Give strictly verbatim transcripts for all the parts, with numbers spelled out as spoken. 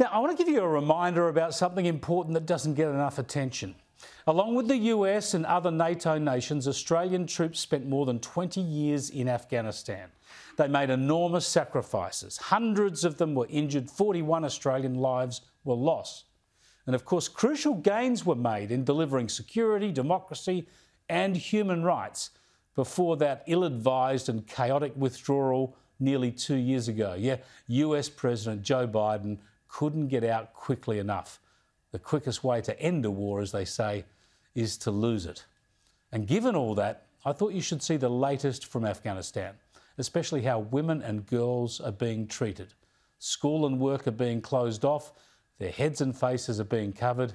Now, I want to give you a reminder about something important that doesn't get enough attention. Along with the U S and other NATO nations, Australian troops spent more than twenty years in Afghanistan. They made enormous sacrifices. Hundreds of them were injured. forty-one Australian lives were lost. And of course, crucial gains were made in delivering security, democracy and human rights before that ill-advised and chaotic withdrawal nearly two years ago. Yeah, U S President Joe Biden couldn't get out quickly enough. The quickest way to end a war, as they say, is to lose it. And given all that, I thought you should see the latest from Afghanistan, especially how women and girls are being treated. School and work are being closed off, their heads and faces are being covered,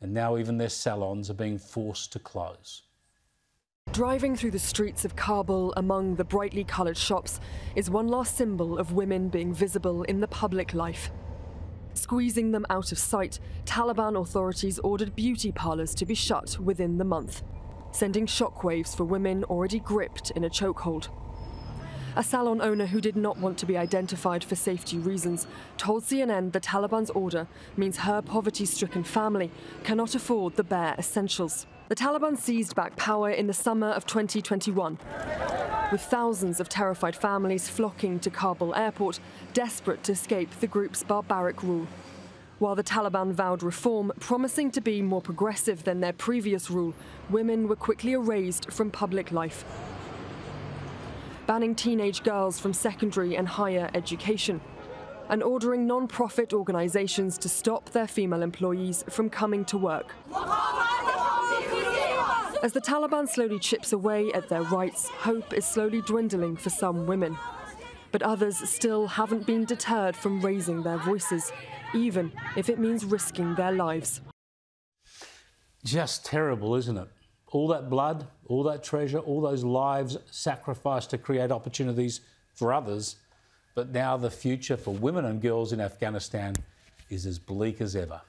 and now even their salons are being forced to close. Driving through the streets of Kabul among the brightly coloured shops is one last symbol of women being visible in the public life. Squeezing them out of sight, Taliban authorities ordered beauty parlours to be shut within the month, sending shockwaves for women already gripped in a chokehold. A salon owner who did not want to be identified for safety reasons told C N N the Taliban's order means her poverty-stricken family cannot afford the bare essentials. The Taliban seized back power in the summer of twenty twenty-one, with thousands of terrified families flocking to Kabul airport, desperate to escape the group's barbaric rule. While the Taliban vowed reform, promising to be more progressive than their previous rule, women were quickly erased from public life, banning teenage girls from secondary and higher education, and ordering non-profit organisations to stop their female employees from coming to work. As the Taliban slowly chips away at their rights, hope is slowly dwindling for some women. But others still haven't been deterred from raising their voices, even if it means risking their lives. Just terrible, isn't it? All that blood, all that treasure, all those lives sacrificed to create opportunities for others. But now the future for women and girls in Afghanistan is as bleak as ever.